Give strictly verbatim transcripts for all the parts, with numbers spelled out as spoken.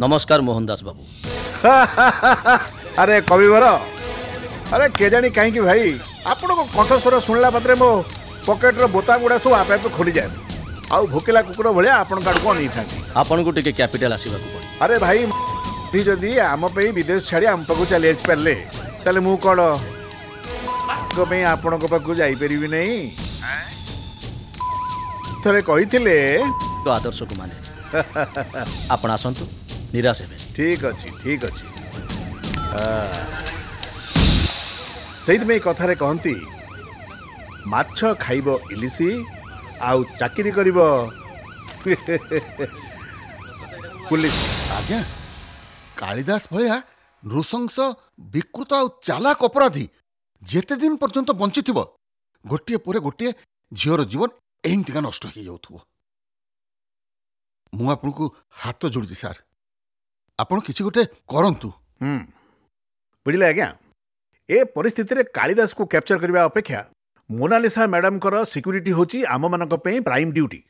नमस्कार मोहन दास बाबू। अरे कविवर, अरे केजाणी कहीं भाई आपण को कंठस्वर शुणला मात्र मो पकेट्र बोता गुड़ा सब आपे आपे खोली जाए आउ भोकिला कुकुर भाया आपण का नहीं था आपण को टिके कैपिटल आसवा। अरे भाई जदि आम विदेश छाड़ी आम पाक चली आस पारे तेल मु कौन आपण पाक जापर नहीं थे कही तो आदर्श को माने आपण आसतु निराश है। ठीक अच्छे ठीक अच्छे से कथार कहती माछ खाइब इलिसी आउ चाकरी करिब पुलिस। आज्ञा कालिदास भैया नृशंस विकृत आउ चालाक अपराधी जेते दिन पर्यंत बंची थिबो गोटे पर गोटे झीवर जीवन एंतीका नष्ट हो जाउथबो। मु आपनकु हाथ जोड़ी सार आपण किसी गोटे करंतु। बुझे आज्ञा ए परिस्थिति रे कालिदास को कैप्चर करने अपेक्षा मोनालिसा मैडम को सिक्यूरीटी हूँ आम मान प्राइम ड्यूटी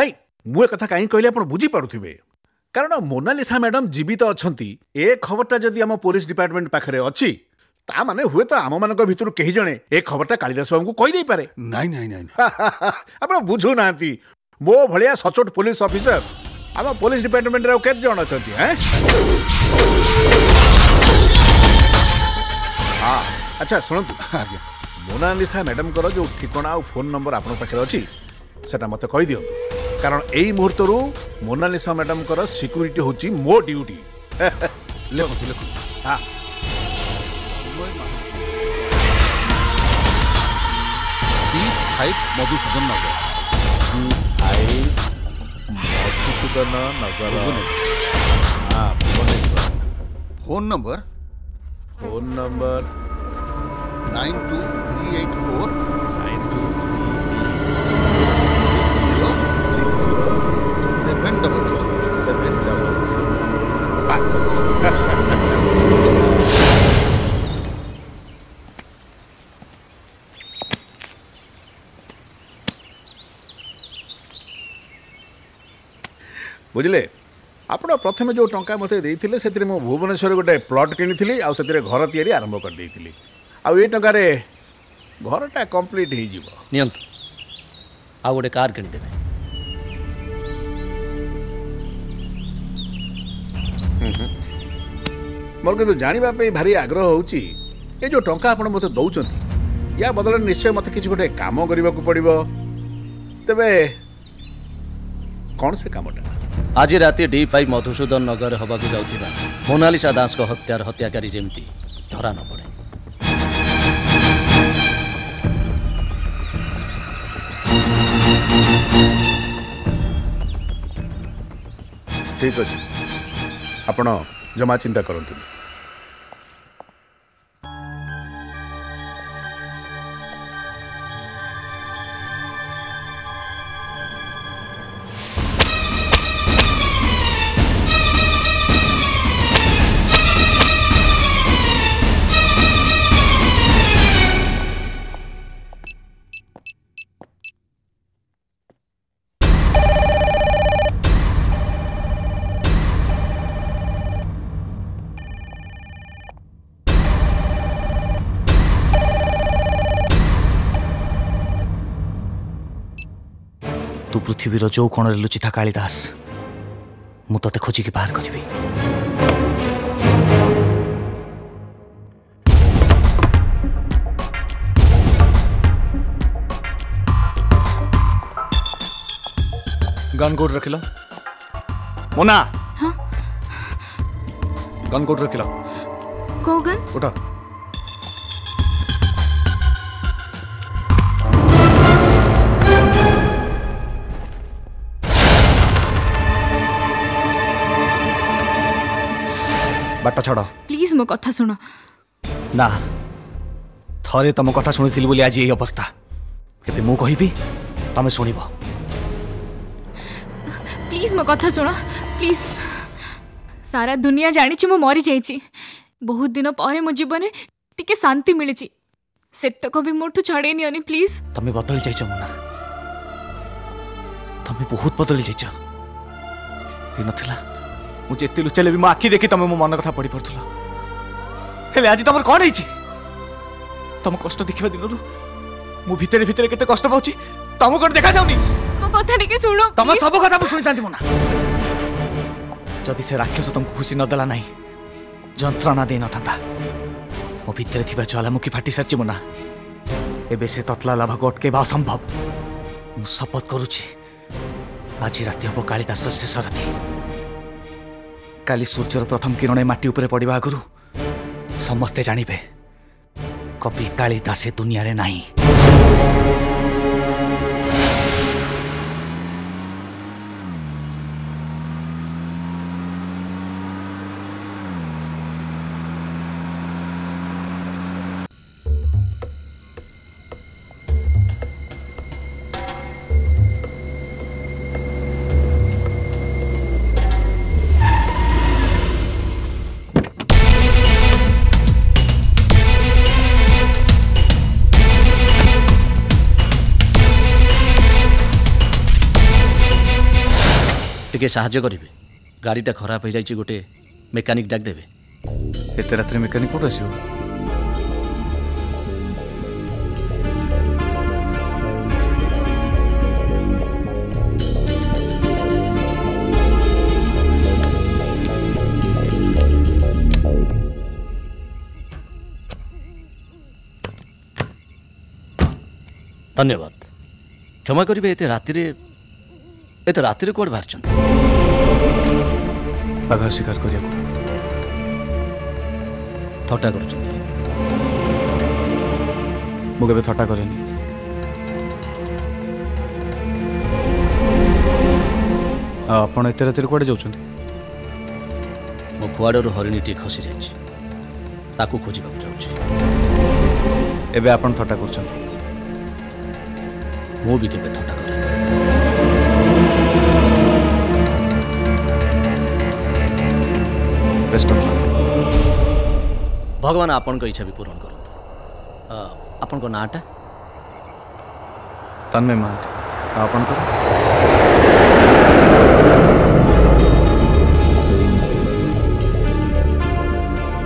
नहीं मुझे कथा कहीं कहली आप बुझीपे कारण मोनालिसा मैडम जीवित अच्छा ए खबरटा जदि आम पुलिस डिपार्टमेंट पाखे अच्छी ता माने हुए तो आम मान भर कहीं जड़े ए खबरटा कालिदास बाबू को कहीदे पारे। नहीं नहीं नहीं आप बुझू ना मो भाया सचोट पुलिस अफिसर आम पुलिस डिपार्टमेंट के जन अच्छा। अच्छा शुणु मोनालिसा मैडम को जो ठिकाना और फोन नंबर आपन पाखे अच्छी से मत कहीदि कारण यही मुहूर्त मोनालिसा मैडम को सिक्यूरीटी हूँ मो ड्यूटी। लिखु लिखु हाँ मधुसूदन नगर मधुसूदन नगर हाँ Bhubaneswar. Phone number phone number nine two three eight four nine two zero six zero seven double seven double zero. बुझे आप प्रथम जो टंका मत से मो भुवनेश्वर गोटे प्लट किनी घर या आरंभ करदे आई टकर घरटा कम्प्लीट हो गोटे कार किदे। मोर कितु जानापी भारी आग्रह हो जो टंका आप मत दौरान या बदल निश्चय मत कि गोटे काम करने को पड़ो तेरे कौन से कामटा आज राति डी फाइव मधुसूदन नगर हवा को जाऊा मोनालिसा दास को हत्यार हत्याकारी जमती धरा न पड़े। ठीक अच्छे आपण जमा चिंता करंतु। पृथ्वीर जो कोण लुचि था कालिदास मु ते खोज कि बाहर करी। गन कोड रखिल मोना। हाँ? गन कोड रखिल को गन उठा बाट छाड़ प्लीज मो कथा सुनो ना थरे तुम कथा शुणी बोली आज यही अवस्था ये मु कहि तुम शुण प्लीज मो कथा सुनो प्लीज। सारा दुनिया जानी मु मरी जाइए बहुत दिन पर मो जीवन टिके शांति मिली सेतक भी मोठू छड़े नियनि प्लीज। तुम बदली जाइच मुना तुम बहुत बदली जाइच दिन मुझे लुचाइले भी मो आखि देखी तुम मो मन कथा पढ़ी पड़े। आज तुम कौन है तुम कष्ट देखा दिन मो भीतर भीतर केते कष्ट पाउची तुम को देखा जाउनी। मो कथा टिके सुनो तुम सब कथा मु सुनि तांती मोना। जदी से राक्षस तुमको खुशी न दला नाही जंत्रणा दे न थाता मो भीतर थिबा ज्वालामुखी फाटी सारची मोना। एबे से ततला लाभ गटकेबा असंभव। मु शपथ करूची आज राति हबो कालिदास शेष राति। काली सूर्यर प्रथम किरण माटी ऊपर पड़िबा आगुरु समस्ते जानिबे कवि कालिदास दुनिया रे नाही। साहाय्य करेंगे गाड़ीटा खराब हो जाए गोटे मेकानिक डाक देवे। एत रात मेकानिक कौट आस धन्यवाद क्षमा करेंगे। एत रात एत रात कौटे बाहर बाघ स्वीकार करिया थट्टा कर थट्टा करेनि। आपड़ एत रात कौटे जाऊँ मो कुआड़ हरिणीटी खसी जा खोजा जाऊँगी। एबे आपन थट्टा कर मु भी केबे थट्टा करे भगवान आपण को इच्छा भी पूर्ण करूँ। आपण को नाटा तन्मय महंत आपण को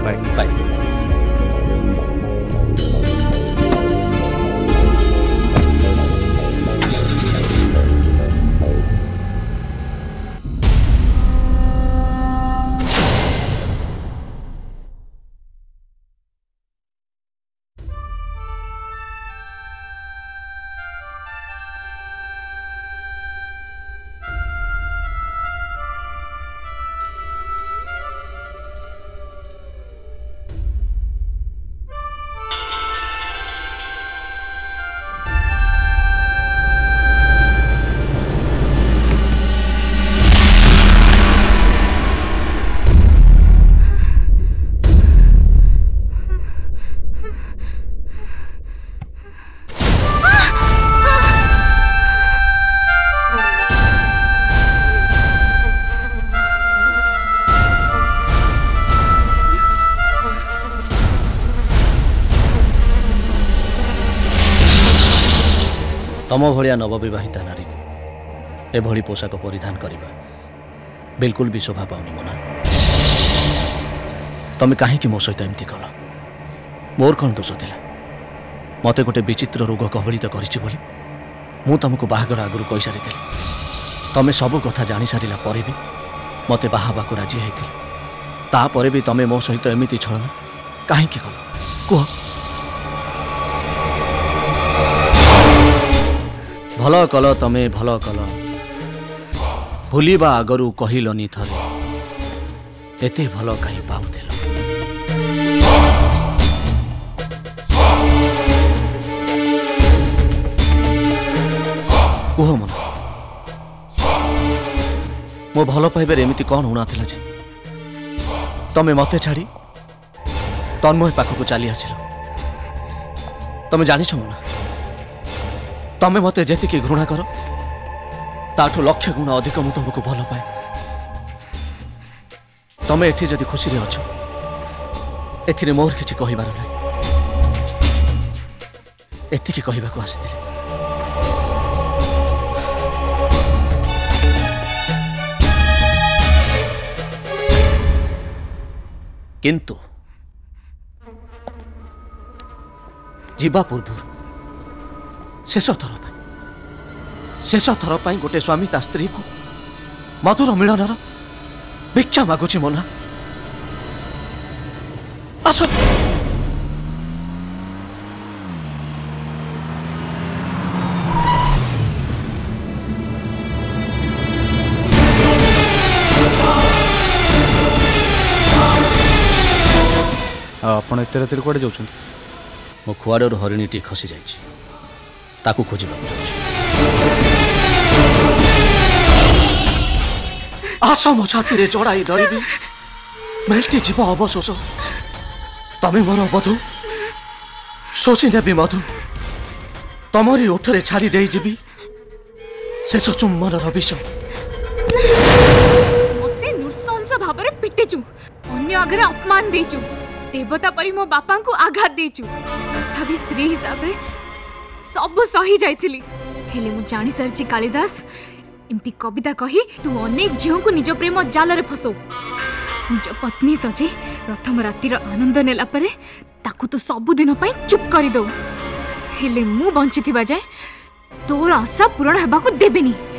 बाय बाय। तम भलिया नवबिवाहिता नारी एभली पोशाक परिधान करिबा बिल्कुल भी शोभा पाउनी मोना। तमे काहेकि मो सहित एमती कल मोर कौन दोष थिला मते गोटे विचित्र रोग कबलित करिछि बोली मु तुमको बाहागर आगुरु कहि सारिथिली। तमे सब कथा जानि सारिला परे भी मते बाहाबाकु राजी हेथिल तापरे भी तमे मो सहित एमती छलना काहेकि कल कुह। भल कल तमे भल कल भूलिबा आगरु कहलनी थरे एते भल कहीं पाउथेल। कुह मन मो भल पाइबार एमिति कौन होना थिला जे तमे मते छाड़ी तन्मय पाखकु चली आसिलो। तमे जानिछ मोना तमें मत जी घृणा कर ताठू लक्ष गुण अधिक मु तुमको भल पाए। तमें एठी जदि खुशी रे अछ एथिरे मोर किछि कहिबार नै एतिकि कहिबाकु आसिथिले। किंतु जीवा पूर्व शेष थर शेष थर पर गोटे स्वामी ता स्त्री को मधुर मिलनार भिक्षा मागुची मोना आस आपड़े कड़े जाऊँ मो खुआड़ हरिणीटी खसी जा खोज आस मो छाती चढ़ाई धरबी मेल्टी जीव अवशोष तमें मोर बधू शोषी देवी मधु तमरी ओठरे छाड़ी देजी शेष चुम्बन विष मत नृशंस भाव में पिटिचु अन्य आगे अपमान देचु देवता परी मो बापा को आघात देचु तथापि स्त्री हिसाब रे सब सही जाइथिली हेले मु जानि सरची कालिदास इमती कविता कही तू अनेक झियो को निज प्रेम जाल रे फसो निज पत्नी सजे प्रथम राति रो आनंद नेला परे ताकू तो सब दिन पई चुप करी दो हेले मु बंचितबा जाय तोर आशा पूर्ण हेबा को देबेनी।